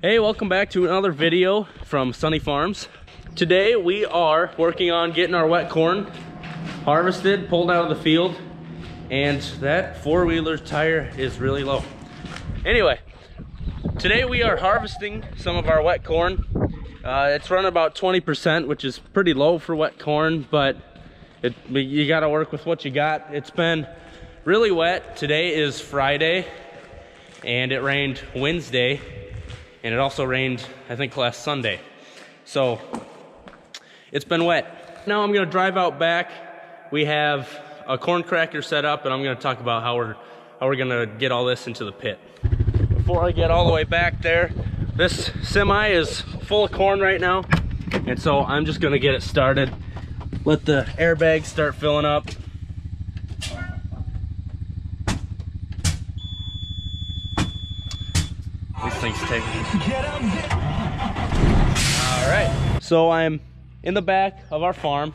Hey, welcome back to another video from Sonne Farms. Today we are working on getting our wet corn harvested, pulled out of the field, and that four-wheeler tire is really low. Anyway, today we are harvesting some of our wet corn. It's running about 20%, which is pretty low for wet corn, but you gotta work with what you got. It's been really wet. Today is Friday, and it rained Wednesday. And it also rained, I think, last Sunday. So it's been wet. Now I'm gonna drive out back. We have a corn cracker set up, and I'm gonna talk about how we're gonna get all this into the pit. Before I get all the way back there, this semi is full of corn right now, and so I'm just gonna get it started. Let the airbags start filling up. Things take. All right, so I'm in the back of our farm,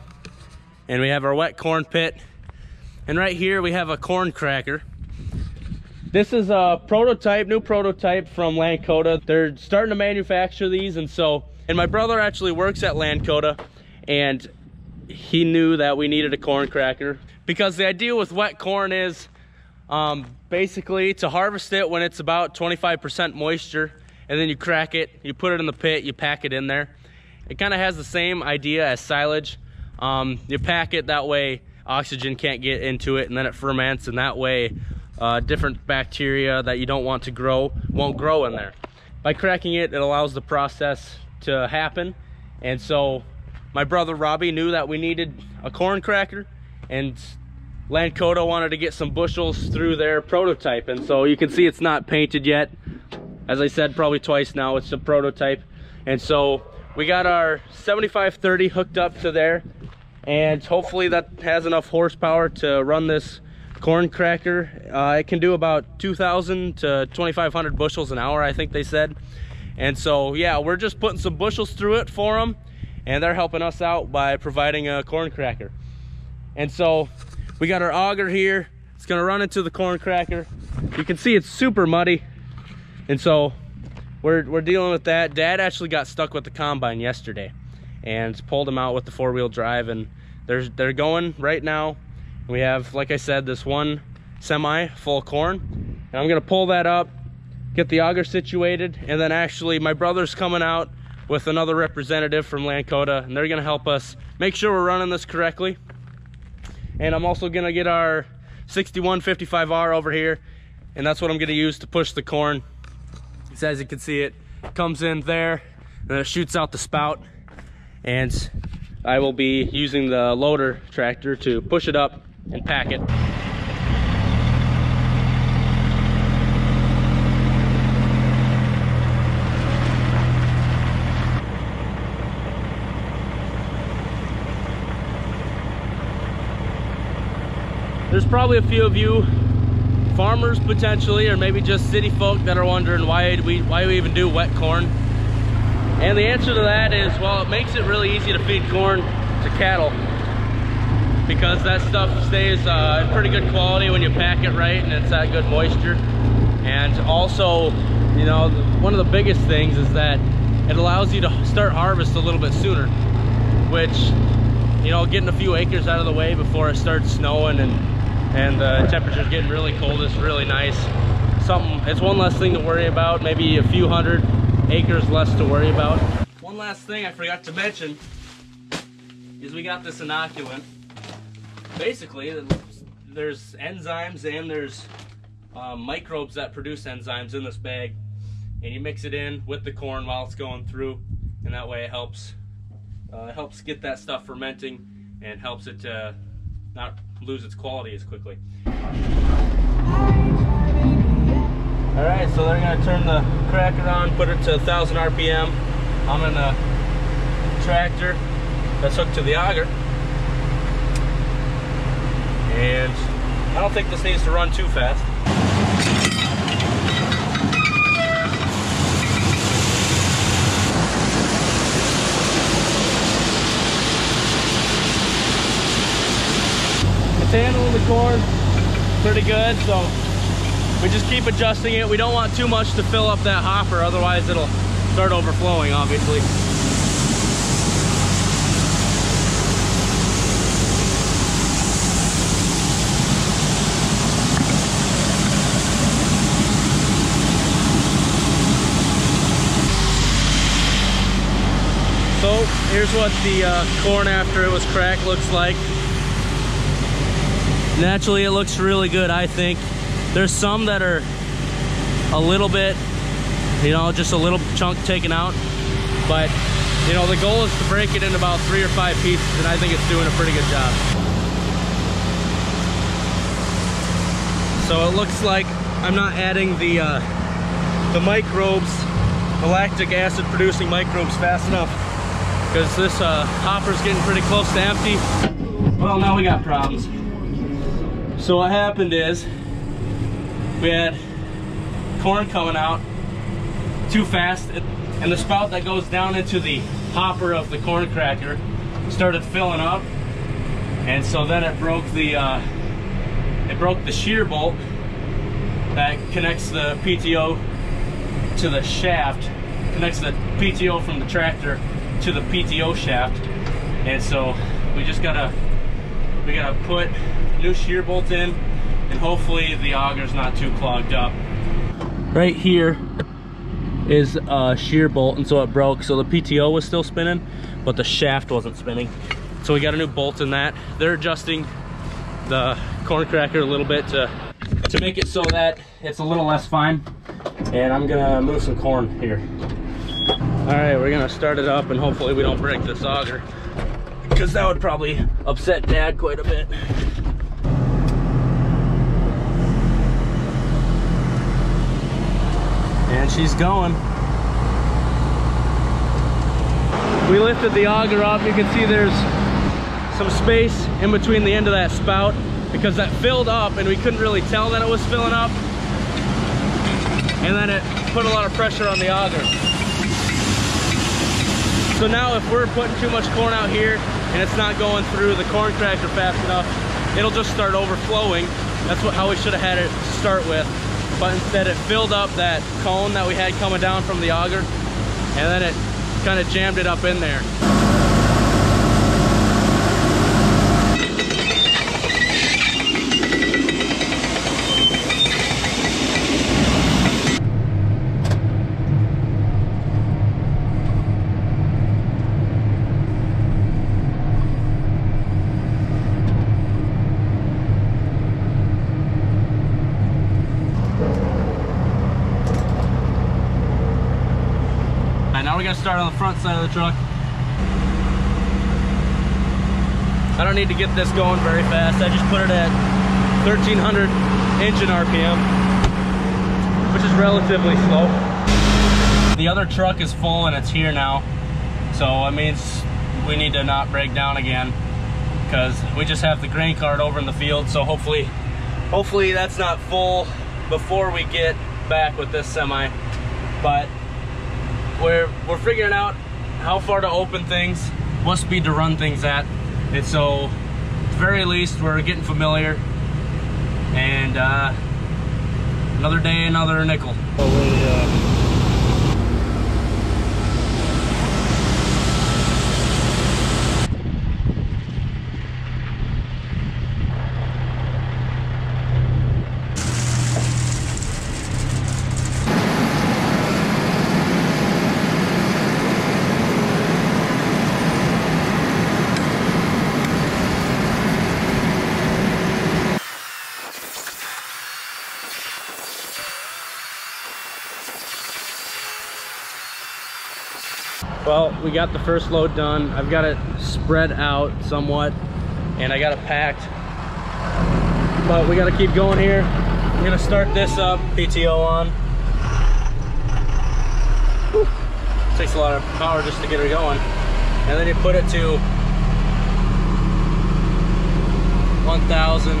and we have our wet corn pit, and right here we have a corn cracker. This is a prototype, new prototype from Lankota. They're starting to manufacture these, and my brother actually works at Lankota, and he knew that we needed a corn cracker because the idea with wet corn is basically to harvest it when it's about 25% moisture, and then you crack it, you put it in the pit, you pack it in there. It kind of has the same idea as silage. You pack it, that way oxygen can't get into it, and then it ferments, and that way different bacteria that you don't want to grow won't grow in there. By cracking it, it allows the process to happen, and so my brother Robbie knew that we needed a corn cracker, and Lankota wanted to get some bushels through their prototype, and so you can see it's not painted yet. As I said probably twice now, it's a prototype. And so we got our 7530 hooked up to there, and hopefully that has enough horsepower to run this corn cracker. It can do about 2,000 to 2,500 bushels an hour, I think they said. And so yeah, we're just putting some bushels through it for them, and they're helping us out by providing a corn cracker. And so we got our auger here. It's gonna run into the corn cracker. You can see it's super muddy, and so we're dealing with that. Dad actually got stuck with the combine yesterday and pulled him out with the four-wheel drive, and they're going right now. We have, like I said, this one semi full of corn, and I'm gonna pull that up, get the auger situated, and then actually my brother's coming out with another representative from Lankota, and they're gonna help us make sure we're running this correctly. And I'm also gonna get our 6155R over here, and that's what I'm gonna use to push the corn. So as you can see, it comes in there, and then it shoots out the spout, and I will be using the loader tractor to push it up and pack it. There's probably a few of you farmers potentially, or maybe just city folk, that are wondering why we even do wet corn. And the answer to that is, well, it makes it really easy to feed corn to cattle, because that stuff stays in pretty good quality when you pack it right, and it's at good moisture. And also, you know, one of the biggest things is that it allows you to start harvest a little bit sooner, which, you know, getting a few acres out of the way before it starts snowing and the temperature's getting really cold is really nice. It's one less thing to worry about, maybe a few hundred acres less to worry about. One last thing I forgot to mention is we got this inoculant. Basically, there's enzymes and there's microbes that produce enzymes in this bag, and you mix it in with the corn while it's going through, and that way it helps get that stuff fermenting and helps it to not lose its quality as quickly. All right, so they're gonna turn the cracker on, put it to 1,000 RPM. I'm in the tractor that's hooked to the auger. And I don't think this needs to run too fast. Handling the corn pretty good, so we just keep adjusting it. We don't want too much to fill up that hopper, otherwise it'll start overflowing, obviously. So here's what the corn after it was cracked looks like. Naturally, it looks really good, I think. There's some that are a little bit, you know, just a little chunk taken out. But, you know, the goal is to break it in about 3 or 5 pieces, and I think it's doing a pretty good job. So it looks like I'm not adding the microbes, the lactic acid producing microbes fast enough, because this hopper's getting pretty close to empty. Well, now we got problems. So what happened is, we had corn coming out too fast, and the spout that goes down into the hopper of the corn cracker started filling up, and so then it broke the shear bolt that connects the PTO to the shaft, connects the PTO from the tractor to the PTO shaft. And so we just gotta put new shear bolt in, and hopefully the auger's not too clogged up. Right here is a shear bolt, and so it broke. So the PTO was still spinning, but the shaft wasn't spinning. So we got a new bolt in that. They're adjusting the corn cracker a little bit to make it so that it's a little less fine. And I'm gonna move some corn here. All right, we're gonna start it up, and hopefully we don't break this auger, because that would probably upset Dad quite a bit. And she's going. We lifted the auger up. You can see there's some space in between the end of that spout, because that filled up and we couldn't really tell that it was filling up. And then it put a lot of pressure on the auger. So now if we're putting too much corn out here and it's not going through the corn cracker fast enough, it'll just start overflowing. That's how we should have had it to start with. But instead it filled up that cone that we had coming down from the auger, and then it kind of jammed it up in there. Now we're gonna start on the front side of the truck. I don't need to get this going very fast. I just put it at 1300 engine RPM, which is relatively slow. The other truck is full and it's here now. So it means we need to not break down again, because we just have the grain cart over in the field. So hopefully that's not full before we get back with this semi. But we're figuring out how far to open things, what speed to run things at, and so at the very least we're getting familiar, and another day, another nickel. Well, we got the first load done. I've got it spread out somewhat, and I got it packed. But we gotta keep going here. I'm gonna start this up, PTO on. Whew. Takes a lot of power just to get her going. And then you put it to 1,000.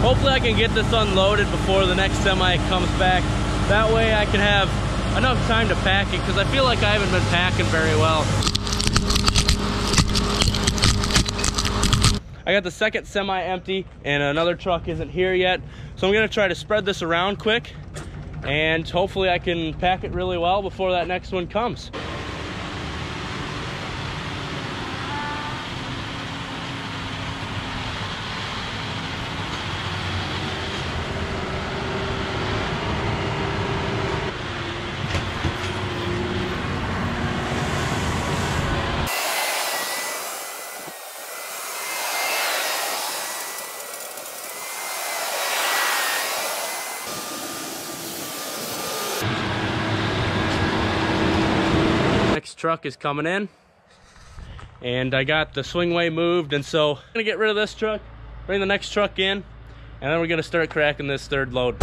Hopefully I can get this unloaded before the next semi comes back. That way I can have enough time to pack it, because I feel like I haven't been packing very well. I got the second semi empty and another truck isn't here yet. So I'm gonna try to spread this around quick and hopefully I can pack it really well before that next one comes. Truck is coming in and I got the swingway moved, and so I'm gonna get rid of this truck, bring the next truck in, and then we're gonna start cracking this third load.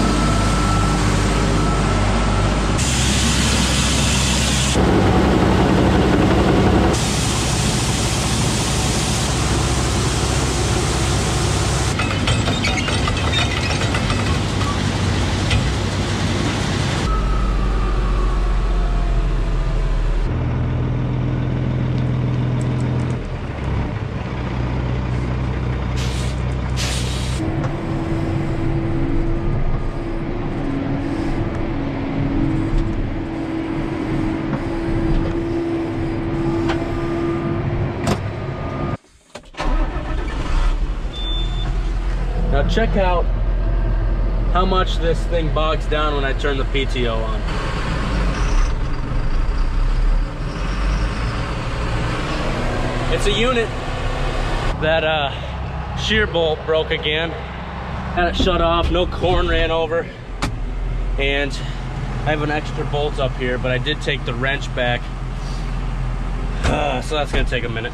Now check out how much this thing bogs down when I turn the PTO on. It's a unit. That shear bolt broke again. Had it shut off, no corn ran over. And I have an extra bolt up here, but I did take the wrench back. So that's gonna take a minute.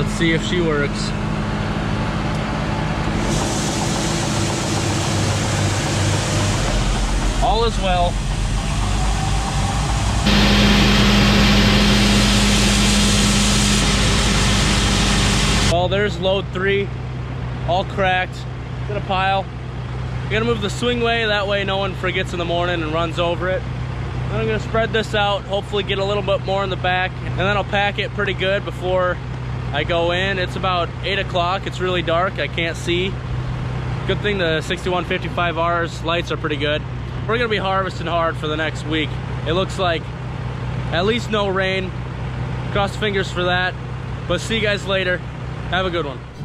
Let's see if she works. All is well. Well, there's load 3, all cracked. Got a pile. I'm gonna move the swingway, that way no one forgets in the morning and runs over it. Then I'm gonna spread this out, hopefully get a little bit more in the back, and then I'll pack it pretty good before I go in. It's about 8 o'clock. It's really dark. I can't see. Good thing the 6155R's lights are pretty good. We're gonna be harvesting hard for the next week. It looks like at least no rain. Cross fingers for that. But see you guys later. Have a good one.